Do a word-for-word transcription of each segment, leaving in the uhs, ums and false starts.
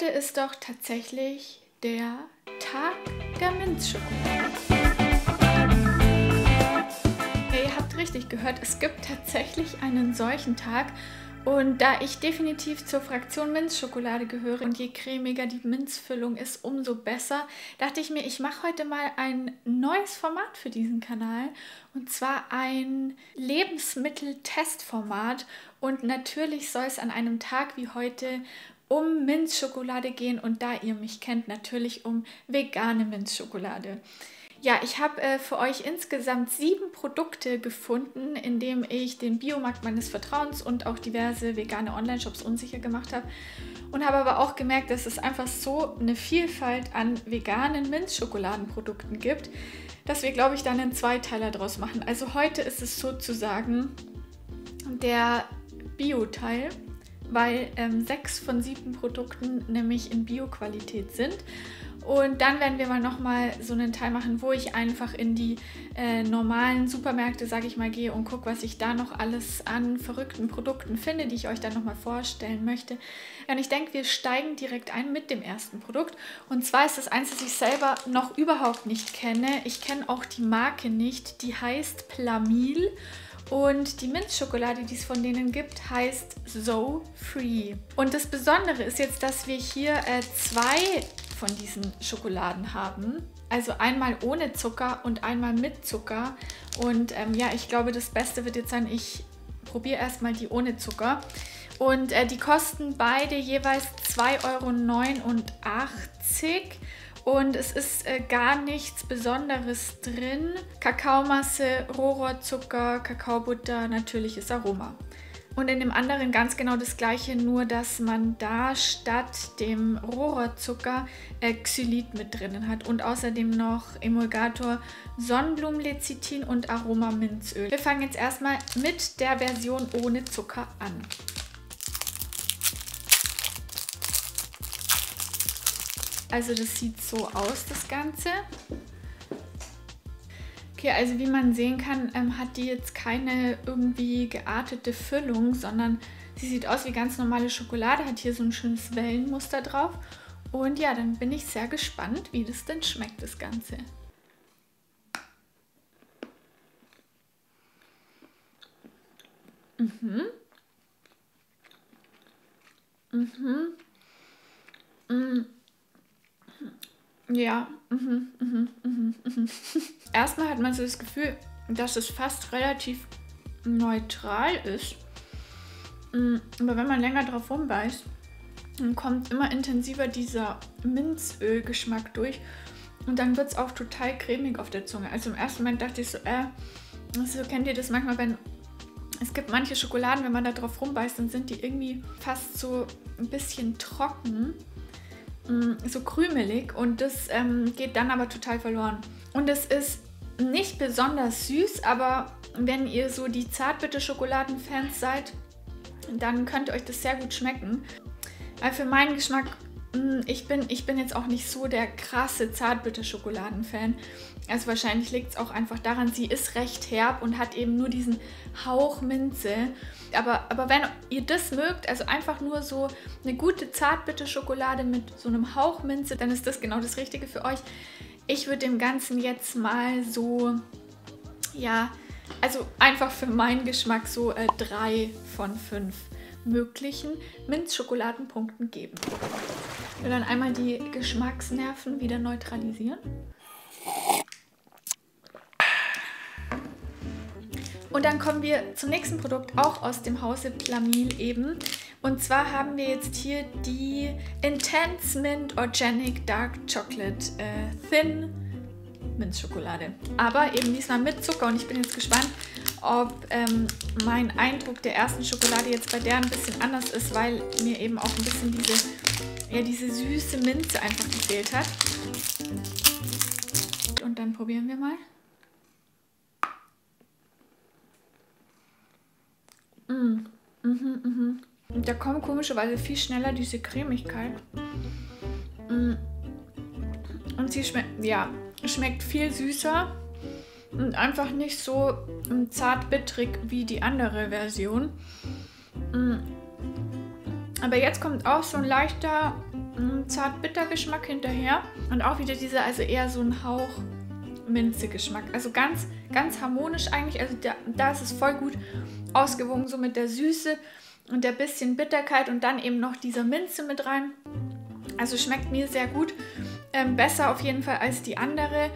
Heute ist doch tatsächlich der Tag der Minzschokolade. Ja, ihr habt richtig gehört, es gibt tatsächlich einen solchen Tag. Und da ich definitiv zur Fraktion Minzschokolade gehöre und je cremiger die Minzfüllung ist, umso besser, dachte ich mir, ich mache heute mal ein neues Format für diesen Kanal. Und zwar ein Lebensmitteltestformat. Und natürlich soll es an einem Tag wie heute um Minzschokolade gehen und da ihr mich kennt, natürlich um vegane Minzschokolade. Ja, ich habe äh, für euch insgesamt sieben Produkte gefunden, indem ich den Biomarkt meines Vertrauens und auch diverse vegane Online-Shops unsicher gemacht habe. Und habe aber auch gemerkt, dass es einfach so eine Vielfalt an veganen Minzschokoladenprodukten gibt, dass wir, glaube ich, dann einen Zweiteiler draus machen. Also heute ist es sozusagen der Bio-Teil, weil ähm, sechs von sieben Produkten nämlich in Bio-Qualität sind. Und dann werden wir mal nochmal so einen Teil machen, wo ich einfach in die äh, normalen Supermärkte, sage ich mal, gehe und gucke, was ich da noch alles an verrückten Produkten finde, die ich euch dann nochmal vorstellen möchte. Und ich denke, wir steigen direkt ein mit dem ersten Produkt. Und zwar ist das eins, das ich selber noch überhaupt nicht kenne. Ich kenne auch die Marke nicht. Die heißt Plamil. Und die Minzschokolade, die es von denen gibt, heißt So Free. Und das Besondere ist jetzt, dass wir hier äh, zwei von diesen Schokoladen haben. Also einmal ohne Zucker und einmal mit Zucker. Und ähm, ja, ich glaube, das Beste wird jetzt sein, ich probiere erstmal die ohne Zucker. Und äh, die kosten beide jeweils zwei Euro neunundachtzig. Und es ist äh, gar nichts Besonderes drin. Kakaomasse, Rohrzucker, Kakaobutter, natürliches Aroma. Und in dem anderen ganz genau das gleiche, nur dass man da statt dem Rohrzucker äh, Xylit mit drinnen hat. Und außerdem noch Emulgator, Sonnenblumenlecithin und Aroma-Minzöl. Wir fangen jetzt erstmal mit der Version ohne Zucker an. Also das sieht so aus, das Ganze. Okay, also wie man sehen kann, ähm, hat die jetzt keine irgendwie geartete Füllung, sondern sie sieht aus wie ganz normale Schokolade, hat hier so ein schönes Wellenmuster drauf. Und ja, dann bin ich sehr gespannt, wie das denn schmeckt, das Ganze. Mhm. Mhm. Mhm. Ja, mhm, mhm, mhm, mhm. Erstmal hat man so das Gefühl, dass es fast relativ neutral ist. Aber wenn man länger drauf rumbeißt, dann kommt immer intensiver dieser Minzölgeschmack durch. Und dann wird es auch total cremig auf der Zunge. Also im ersten Moment dachte ich so, äh, so kennt ihr das manchmal, wenn es gibt manche Schokoladen, wenn man da drauf rumbeißt, dann sind die irgendwie fast so ein bisschen trocken. So krümelig und das ähm, geht dann aber total verloren. Und es ist nicht besonders süß, aber wenn ihr so die Zartbitter-Schokoladen-Fans seid, dann könnte euch das sehr gut schmecken. Weil für meinen Geschmack, ich bin, ich bin jetzt auch nicht so der krasse Zartbitter-Schokoladen-Fan. Also wahrscheinlich liegt es auch einfach daran, sie ist recht herb und hat eben nur diesen Hauch Minze. Aber, aber wenn ihr das mögt, also einfach nur so eine gute Zartbitterschokolade mit so einem Hauch Minze, dann ist das genau das Richtige für euch. Ich würde dem Ganzen jetzt mal so, ja, also einfach für meinen Geschmack so äh, drei von fünf möglichen Minzschokoladenpunkten geben. Ich will dann einmal die Geschmacksnerven wieder neutralisieren. Und dann kommen wir zum nächsten Produkt, auch aus dem Hause Plamil eben. Und zwar haben wir jetzt hier die Intense Mint Organic Dark Chocolate äh, Thin Minzschokolade. Aber eben diesmal mit Zucker und ich bin jetzt gespannt, ob ähm, mein Eindruck der ersten Schokolade jetzt bei der ein bisschen anders ist, weil mir eben auch ein bisschen diese, ja, diese süße Minze einfach gefehlt hat. Und dann probieren wir mal. Mm. Mhm, mhm. Und da kommt komischerweise viel schneller diese Cremigkeit. Mm. Und sie schmeckt, ja, schmeckt viel süßer und einfach nicht so zart-bittrig wie die andere Version. Mm. Aber jetzt kommt auch so ein leichter Zart-Bitter-Geschmack hinterher und auch wieder dieser, also eher so ein Hauch Minze-Geschmack. Also ganz, ganz harmonisch eigentlich. Also da, da ist es voll gut ausgewogen, so mit der Süße und der bisschen Bitterkeit und dann eben noch dieser Minze mit rein. Also schmeckt mir sehr gut. Ähm, besser auf jeden Fall als die andere.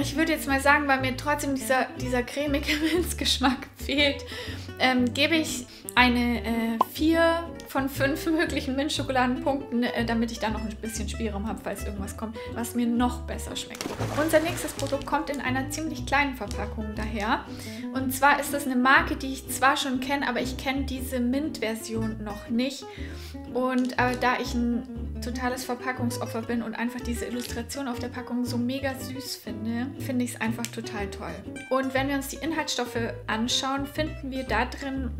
Ich würde jetzt mal sagen, weil mir trotzdem dieser, dieser cremige Minzgeschmack fehlt, ähm, gebe ich eine äh, vier von fünf möglichen Minzschokoladenpunkten, äh, damit ich da noch ein bisschen Spielraum habe, falls irgendwas kommt, was mir noch besser schmeckt. Unser nächstes Produkt kommt in einer ziemlich kleinen Verpackung daher. Und zwar ist das eine Marke, die ich zwar schon kenne, aber ich kenne diese Mint-Version noch nicht. Und äh, da ich ein totales Verpackungsopfer bin und einfach diese Illustration auf der Packung so mega süß finde, finde ich es einfach total toll. Und wenn wir uns die Inhaltsstoffe anschauen, finden wir da drin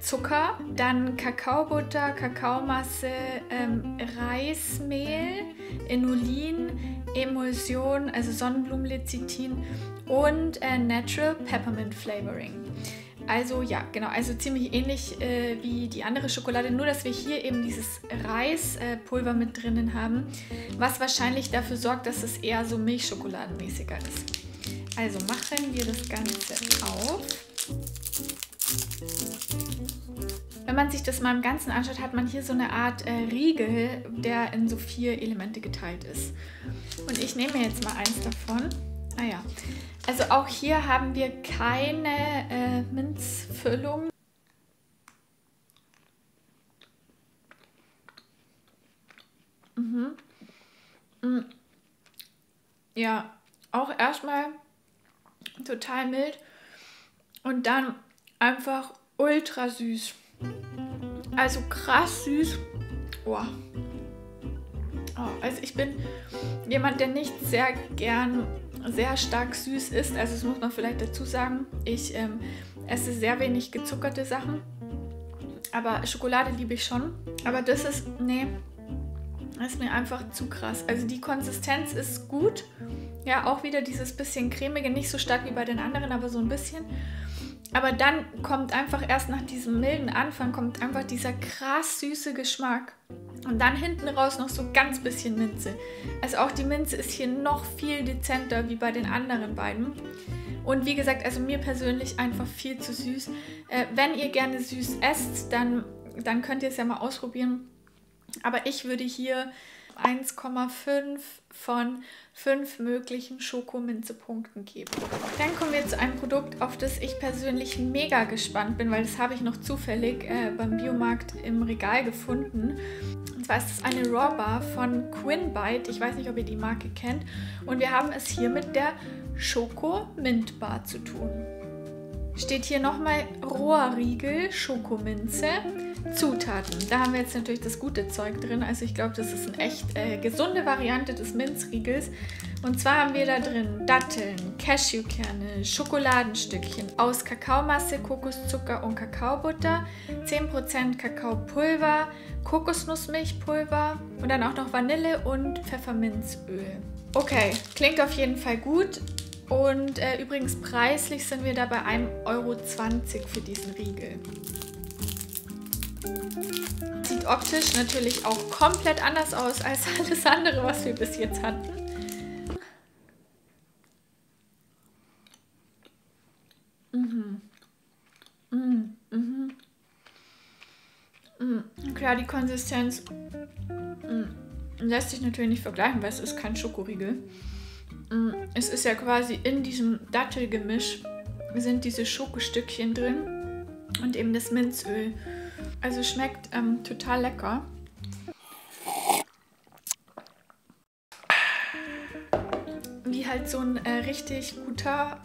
Zucker, dann Kakaobutter, Kakaomasse, ähm, Reismehl, Inulin, Emulsion, also Sonnenblumenlecithin und äh, Natural Peppermint Flavoring. Also ja, genau, also ziemlich ähnlich äh, wie die andere Schokolade, nur dass wir hier eben dieses Reispulver äh, mit drinnen haben, was wahrscheinlich dafür sorgt, dass es eher so milchschokoladenmäßiger ist. Also machen wir das Ganze auf. Wenn man sich das mal im Ganzen anschaut, hat man hier so eine Art äh, Riegel, der in so vier Elemente geteilt ist. Und ich nehme jetzt mal eins davon. Ah ja, also auch hier haben wir keine äh, Minzfüllung. Mhm. Mhm. Ja, auch erstmal total mild und dann einfach ultra süß. Also krass süß. Wow. Oh, also ich bin jemand, der nicht sehr gern sehr stark süß isst. Also das muss man vielleicht dazu sagen. Ich ähm, esse sehr wenig gezuckerte Sachen. Aber Schokolade liebe ich schon. Aber das ist, nee, das ist mir einfach zu krass. Also die Konsistenz ist gut. Ja, auch wieder dieses bisschen cremige. Nicht so stark wie bei den anderen, aber so ein bisschen. Aber dann kommt einfach erst nach diesem milden Anfang, kommt einfach dieser krass süße Geschmack. Und dann hinten raus noch so ganz bisschen Minze. Also auch die Minze ist hier noch viel dezenter wie bei den anderen beiden. Und wie gesagt, also mir persönlich einfach viel zu süß. Äh, wenn ihr gerne süß esst, dann, dann könnt ihr es ja mal ausprobieren. Aber ich würde hier eins Komma fünf von fünf möglichen Schokominzepunkten geben. Dann kommen wir zu einem Produkt, auf das ich persönlich mega gespannt bin, weil das habe ich noch zufällig äh, beim Biomarkt im Regal gefunden. Und zwar ist es eine Raw Bar von Quinbyte. Ich weiß nicht, ob ihr die Marke kennt. Und wir haben es hier mit der Schokomint Bar zu tun. Steht hier nochmal Rohrriegel, Schokominze, Zutaten. Da haben wir jetzt natürlich das gute Zeug drin. Also ich glaube, das ist eine echt äh, gesunde Variante des Minzriegels. Und zwar haben wir da drin Datteln, Cashewkerne, Schokoladenstückchen aus Kakaomasse, Kokoszucker und Kakaobutter, zehn Prozent Kakaopulver, Kokosnussmilchpulver und dann auch noch Vanille und Pfefferminzöl. Okay, klingt auf jeden Fall gut. Und äh, übrigens preislich sind wir da bei ein Euro zwanzig für diesen Riegel. Sieht optisch natürlich auch komplett anders aus als alles andere, was wir bis jetzt hatten. Mhm. Mhm. Mhm. Mhm. Klar, die Konsistenz mhm. lässt sich natürlich nicht vergleichen, weil es ist kein Schokoriegel. Es ist ja quasi in diesem Dattelgemisch sind diese Schokostückchen drin und eben das Minzöl. Also schmeckt ähm, total lecker. Wie halt so ein äh, richtig guter,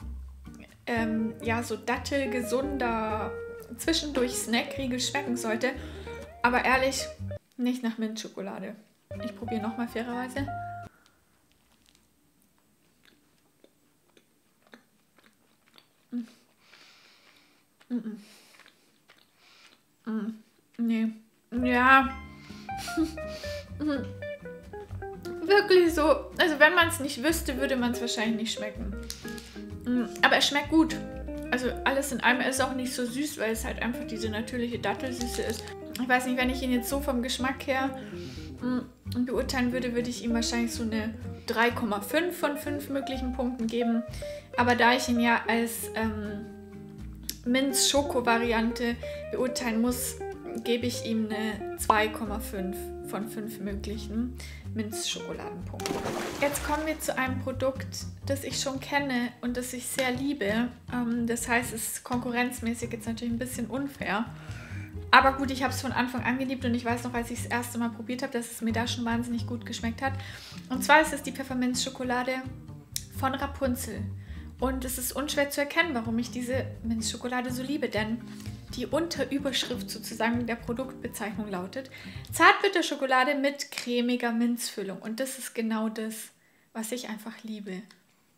ähm, ja so dattelgesunder Zwischendurch-Snack-Riegel schmecken sollte. Aber ehrlich, nicht nach Minzschokolade. Ich probiere nochmal fairerweise. Mm -mm. Mm. Nee. Ja. Wirklich so. Also wenn man es nicht wüsste, würde man es wahrscheinlich nicht schmecken. Aber es schmeckt gut. Also alles in allem ist auch nicht so süß, weil es halt einfach diese natürliche Dattelsüße ist. Ich weiß nicht, wenn ich ihn jetzt so vom Geschmack her beurteilen würde, würde ich ihm wahrscheinlich so eine drei Komma fünf von fünf möglichen Punkten geben. Aber da ich ihn ja als ähm, Minz-Schoko-Variante beurteilen muss, gebe ich ihm eine zwei Komma fünf von fünf möglichen Minz-Schokoladenpunkten. Jetzt kommen wir zu einem Produkt, das ich schon kenne und das ich sehr liebe. Ähm, das heißt, es ist konkurrenzmäßig jetzt natürlich ein bisschen unfair. Aber gut, ich habe es von Anfang an geliebt und ich weiß noch, als ich das erste Mal probiert habe, dass es mir da schon wahnsinnig gut geschmeckt hat. Und zwar ist es die Pfefferminzschokolade von Rapunzel. Und es ist unschwer zu erkennen, warum ich diese Minzschokolade so liebe, denn die Unterüberschrift sozusagen der Produktbezeichnung lautet Zartbitterschokolade mit cremiger Minzfüllung. Und das ist genau das, was ich einfach liebe.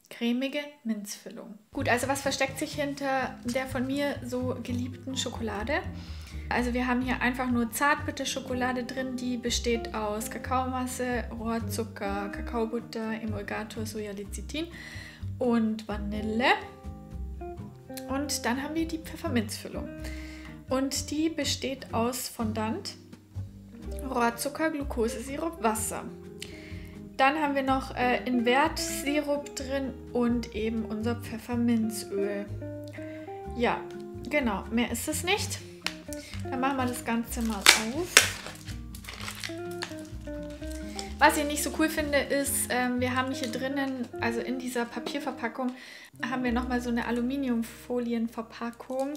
Cremige Minzfüllung. Gut, also was versteckt sich hinter der von mir so geliebten Schokolade? Also wir haben hier einfach nur Zartbitterschokolade drin, die besteht aus Kakaomasse, Rohrzucker, Kakaobutter, Emulgator, Sojalecithin und Vanille. Und dann haben wir die Pfefferminzfüllung. Und die besteht aus Fondant, Rohrzucker, Glukosesirup, Wasser. Dann haben wir noch äh, Invertsirup drin und eben unser Pfefferminzöl. Ja, genau, mehr ist es nicht. Dann machen wir das Ganze mal auf. Was ich nicht so cool finde, ist, ähm, wir haben hier drinnen, also in dieser Papierverpackung, haben wir nochmal so eine Aluminiumfolienverpackung.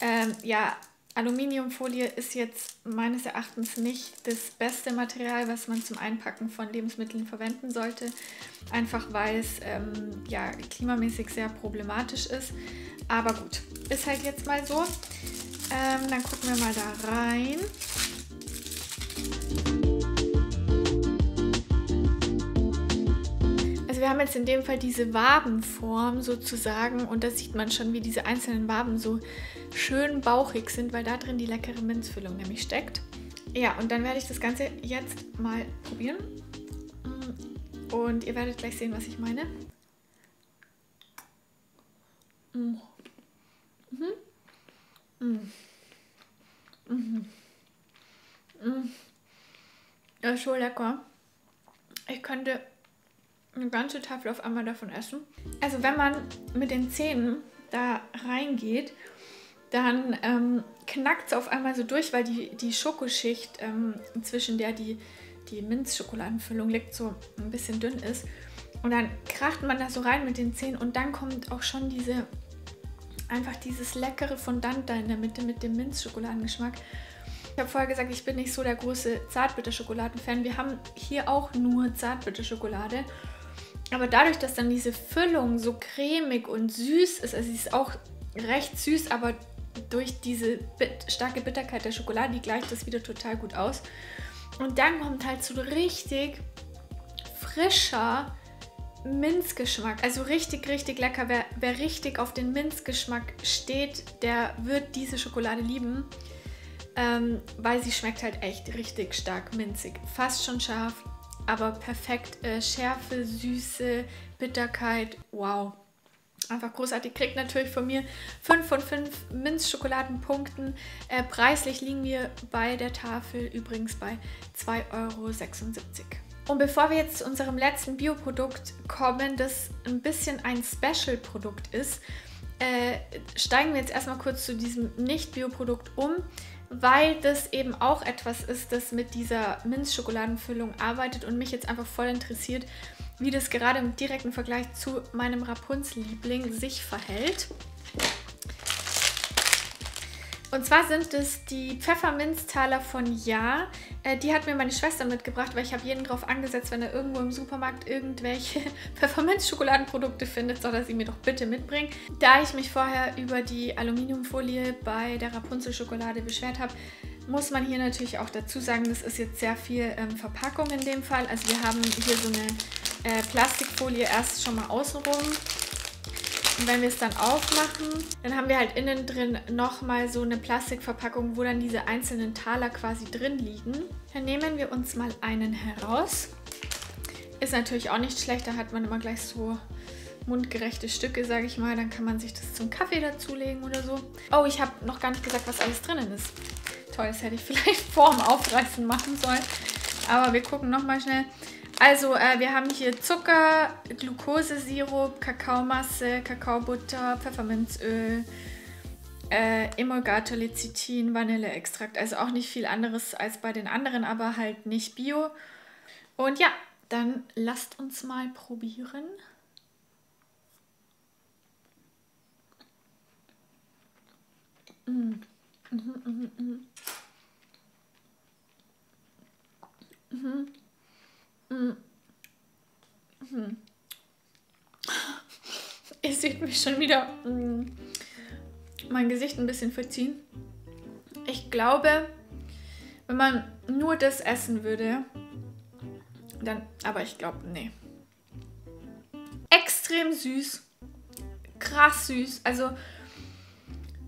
Ähm, ja, Aluminiumfolie ist jetzt meines Erachtens nicht das beste Material, was man zum Einpacken von Lebensmitteln verwenden sollte. Einfach weil es ähm, ja, klimamäßig sehr problematisch ist. Aber gut, ist halt jetzt mal so. Ähm, dann gucken wir mal da rein. Wir haben jetzt in dem Fall diese Wabenform sozusagen und da sieht man schon, wie diese einzelnen Waben so schön bauchig sind, weil da drin die leckere Minzfüllung nämlich steckt. Ja, und dann werde ich das Ganze jetzt mal probieren und ihr werdet gleich sehen, was ich meine. Mhm. Mhm. Mhm. Mhm. Das ist so lecker. Ich könnte eine ganze Tafel auf einmal davon essen. Also wenn man mit den Zähnen da reingeht, dann ähm, knackt es auf einmal so durch, weil die, die Schokoschicht, ähm, zwischen der die, die Minzschokoladenfüllung liegt, so ein bisschen dünn ist. Und dann kracht man da so rein mit den Zähnen und dann kommt auch schon diese, einfach dieses leckere Fondant da in der Mitte mit dem Minzschokoladengeschmack. Ich habe vorher gesagt, ich bin nicht so der große Zartbitterschokoladen-Fan. Wir haben hier auch nur Zartbitterschokolade. Aber dadurch, dass dann diese Füllung so cremig und süß ist, also sie ist auch recht süß, aber durch diese bit- starke Bitterkeit der Schokolade, die gleicht das wieder total gut aus. Und dann kommt halt so richtig frischer Minzgeschmack. Also richtig, richtig lecker. Wer, wer richtig auf den Minzgeschmack steht, der wird diese Schokolade lieben, ähm, weil sie schmeckt halt echt richtig stark minzig. Fast schon scharf. Aber perfekt, äh, Schärfe, Süße, Bitterkeit, wow. Einfach großartig. Kriegt natürlich von mir fünf von fünf Minzschokoladenpunkten. Äh, preislich liegen wir bei der Tafel übrigens bei zwei Euro sechsundsiebzig. Und bevor wir jetzt zu unserem letzten Bioprodukt kommen, das ein bisschen ein Special-Produkt ist, äh, steigen wir jetzt erstmal kurz zu diesem Nicht-Bioprodukt um. Weil das eben auch etwas ist, das mit dieser Minzschokoladenfüllung arbeitet und mich jetzt einfach voll interessiert, wie das gerade im direkten Vergleich zu meinem Rapunzel-Liebling sich verhält. Und zwar sind es die Pfefferminztaler von Ja. Äh, die hat mir meine Schwester mitgebracht, weil ich habe jeden drauf angesetzt, wenn er irgendwo im Supermarkt irgendwelche Pfefferminzschokoladenprodukte findet, soll er sie mir doch bitte mitbringen. Da ich mich vorher über die Aluminiumfolie bei der Rapunzel-Schokolade beschwert habe, muss man hier natürlich auch dazu sagen, das ist jetzt sehr viel ähm, Verpackung in dem Fall. Also wir haben hier so eine äh, Plastikfolie erst schon mal außenrum. Und wenn wir es dann aufmachen, dann haben wir halt innen drin nochmal so eine Plastikverpackung, wo dann diese einzelnen Taler quasi drin liegen. Dann nehmen wir uns mal einen heraus. Ist natürlich auch nicht schlecht, da hat man immer gleich so mundgerechte Stücke, sage ich mal. Dann kann man sich das zum Kaffee dazulegen oder so. Oh, ich habe noch gar nicht gesagt, was alles drinnen ist. Toll, das hätte ich vielleicht vorm Aufreißen machen sollen. aber wir gucken nochmal schnell. Also äh, wir haben hier Zucker, Glukosesirup, Kakaomasse, Kakaobutter, Pfefferminzöl, äh, Emulgator, Lecithin, Vanilleextrakt. Also auch nicht viel anderes als bei den anderen, aber halt nicht bio. Und ja, dann lasst uns mal probieren. Mm. Mhm, mhm, mhm. Mhm. Mhm. Mhm. Ihr seht mich schon wieder mm, mein Gesicht ein bisschen verziehen. Ich glaube, wenn man nur das essen würde, dann, aber ich glaube, nee. Extrem süß. Krass süß. Also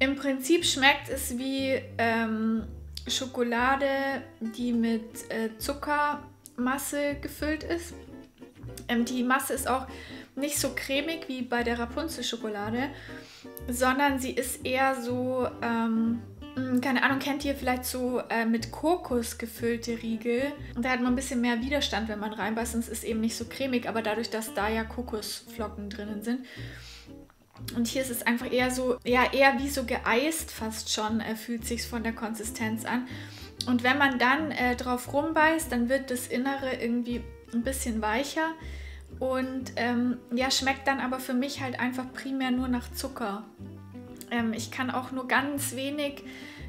im Prinzip schmeckt es wie ähm, Schokolade, die mit äh, Zuckermasse gefüllt ist. Ähm, die Masse ist auch nicht so cremig wie bei der Rapunzel-Schokolade, sondern sie ist eher so, ähm, keine Ahnung, kennt ihr vielleicht so äh, mit Kokos gefüllte Riegel? Und da hat man ein bisschen mehr Widerstand, wenn man reinbeißt, sonst ist es eben nicht so cremig, aber dadurch, dass da ja Kokosflocken drinnen sind. Und hier ist es einfach eher so, ja, eher wie so geeist fast schon, äh, fühlt sich von der Konsistenz an. Und wenn man dann äh, drauf rumbeißt, dann wird das Innere irgendwie ein bisschen weicher. Und ähm, ja, schmeckt dann aber für mich halt einfach primär nur nach Zucker. Ähm, ich kann auch nur ganz wenig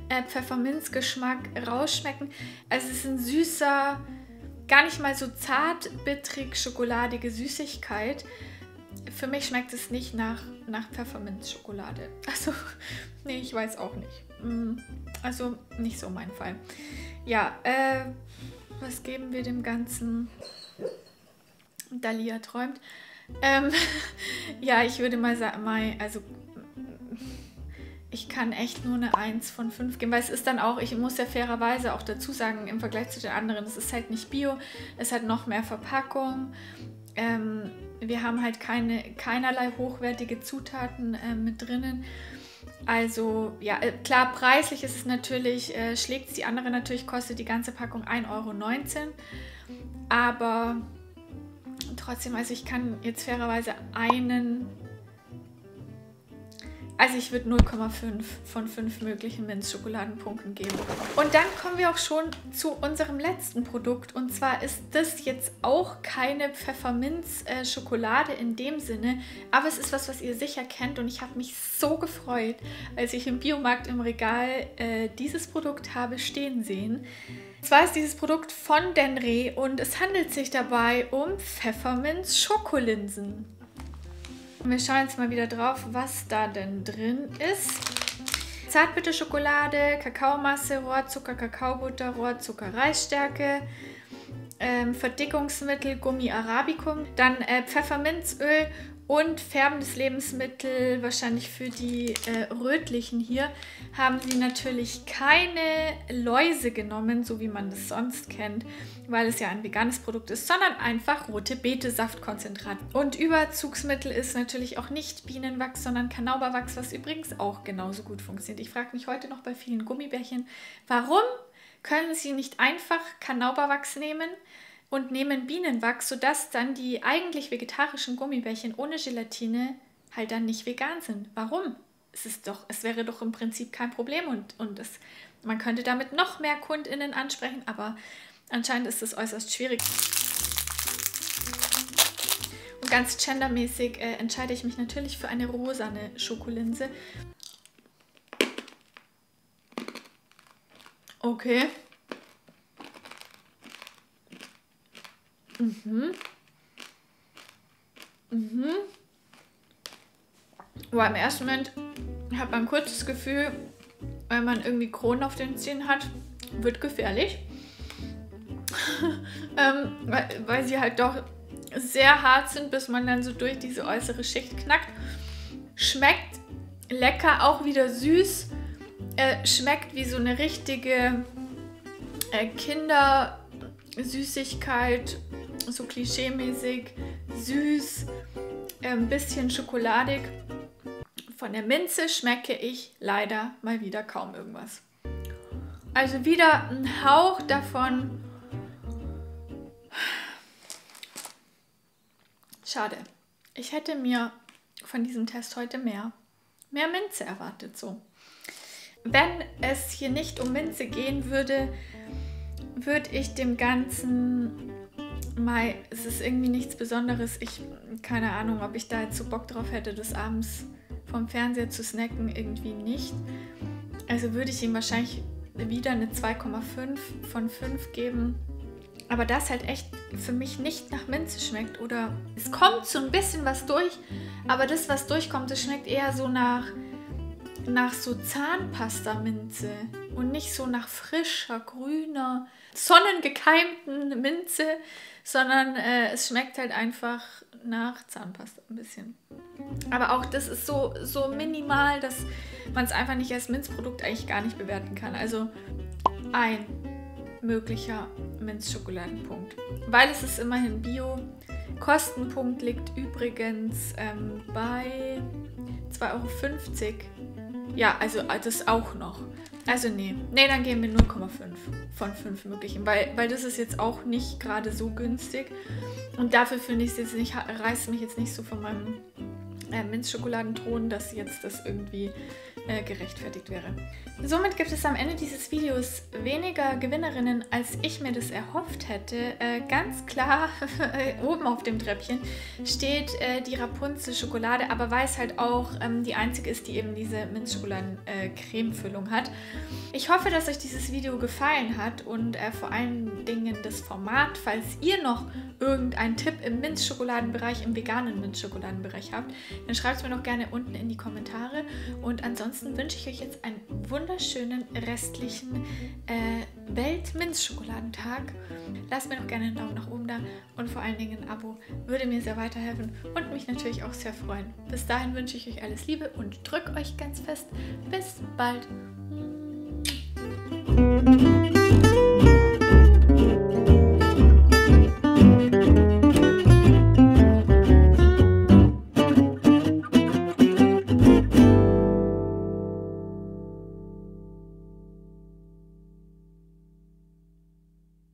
äh, Pfefferminzgeschmack rausschmecken. Also es ist ein süßer, gar nicht mal so zart, bittrig, schokoladige Süßigkeit. Für mich schmeckt es nicht nach, nach Pfefferminzschokolade. Also, nee, ich weiß auch nicht. Also, nicht so mein Fall. Ja, äh, was geben wir dem Ganzen? Dalia träumt. Ähm, ja, ich würde mal sagen, also, ich kann echt nur eine eins von fünf geben, weil es ist dann auch, ich muss ja fairerweise auch dazu sagen, im Vergleich zu den anderen, es ist halt nicht bio, es hat noch mehr Verpackung. Ähm, wir haben halt keine, keinerlei hochwertige Zutaten äh, mit drinnen. Also ja, klar, preislich ist es natürlich, äh, schlägt es die andere natürlich, kostet die ganze Packung ein Euro neunzehn. Aber trotzdem, also ich kann jetzt fairerweise einen, also ich würde null Komma fünf von fünf möglichen Minzschokoladenpunkten geben. Und dann kommen wir auch schon zu unserem letzten Produkt. Und zwar ist das jetzt auch keine Pfefferminz-Schokolade in dem Sinne, aber es ist was, was ihr sicher kennt. Und ich habe mich so gefreut, als ich im Biomarkt im Regal äh, dieses Produkt habe stehen sehen. Und zwar ist dieses Produkt von Denree und es handelt sich dabei um Pfefferminz-Schokolinsen. Und wir schauen jetzt mal wieder drauf, was da denn drin ist. Zartbitterschokolade, Kakaomasse, Rohrzucker, Kakaobutter, Rohrzucker, Reisstärke, ähm, Verdickungsmittel, Gummi Arabicum, dann äh, Pfefferminzöl und färbendes Lebensmittel, wahrscheinlich für die äh, Rötlichen hier, haben sie natürlich keine Läuse genommen, so wie man das sonst kennt, weil es ja ein veganes Produkt ist, sondern einfach rote Beete-Saftkonzentrat. Und Überzugsmittel ist natürlich auch nicht Bienenwachs, sondern Kanauberwachs, was übrigens auch genauso gut funktioniert. Ich frage mich heute noch bei vielen Gummibärchen, warum können sie nicht einfach Kanauberwachs nehmen? Und nehmen Bienenwachs, sodass dann die eigentlich vegetarischen Gummibärchen ohne Gelatine halt dann nicht vegan sind. Warum? Es ist doch, es wäre doch im Prinzip kein Problem und, und es, man könnte damit noch mehr KundInnen ansprechen, aber anscheinend ist es äußerst schwierig. Und ganz gendermäßig äh, entscheide ich mich natürlich für eine rosane Schokolinse. Okay. Mhm. Mhm. Boah, im ersten Moment hat man kurz das Gefühl, wenn man irgendwie Kronen auf den Zähnen hat, wird gefährlich. ähm, weil, weil sie halt doch sehr hart sind, bis man dann so durch diese äußere Schicht knackt. Schmeckt lecker, auch wieder süß. Äh, schmeckt wie so eine richtige äh, Kindersüßigkeit. So klischeemäßig, süß, ein bisschen schokoladig. Von der Minze schmecke ich leider mal wieder kaum irgendwas. Also wieder ein Hauch davon, Schade. Ich hätte mir von diesem Test heute mehr, mehr Minze erwartet. So. Wenn es hier nicht um Minze gehen würde, würde ich dem Ganzen... Mai, es ist irgendwie nichts Besonderes. Ich, keine Ahnung, ob ich da jetzt so Bock drauf hätte, das abends vom Fernseher zu snacken, irgendwie nicht. Also würde ich ihm wahrscheinlich wieder eine zwei Komma fünf von fünf geben. Aber das halt echt für mich nicht nach Minze schmeckt. Oder es kommt so ein bisschen was durch, aber das, was durchkommt, das schmeckt eher so nach, nach so Zahnpasta-Minze und nicht so nach frischer, grüner, sonnengekeimten Minze, sondern äh, es schmeckt halt einfach nach Zahnpasta ein bisschen. Aber auch das ist so, so minimal, dass man es einfach nicht als Minzprodukt eigentlich gar nicht bewerten kann. Also ein möglicher Minzschokoladenpunkt. Weil es ist immerhin Bio. Kostenpunkt liegt übrigens ähm, bei zwei Euro fünfzig. Ja, also das auch noch. Also nee, nee, dann gehen wir null Komma fünf von fünf möglichen, weil, weil das ist jetzt auch nicht gerade so günstig. Und dafür finde ich es jetzt nicht, reißt mich jetzt nicht so von meinem äh, Minzschokoladenthron, dass jetzt das irgendwie äh, gerechtfertigt wäre. Somit gibt es am Ende dieses Videos weniger Gewinnerinnen, als ich mir das erhofft hätte. Äh, ganz klar, oben auf dem Treppchen steht äh, die Rapunzel-Schokolade, aber weil es halt auch ähm, die einzige ist, die eben diese Minzschokoladen-Creme-Füllung hat. Ich hoffe, dass euch dieses Video gefallen hat und äh, vor allen Dingen das Format. Falls ihr noch irgendeinen Tipp im Minzschokoladenbereich, im veganen Minzschokoladenbereich habt, dann schreibt es mir doch gerne unten in die Kommentare. Und ansonsten wünsche ich euch jetzt einen wunderschönen restlichen äh, Welt-Minzschokoladentag. Lasst mir doch gerne einen Daumen nach oben da und vor allen Dingen ein Abo. Würde mir sehr weiterhelfen und mich natürlich auch sehr freuen. Bis dahin wünsche ich euch alles Liebe und drück euch ganz fest. Bis bald.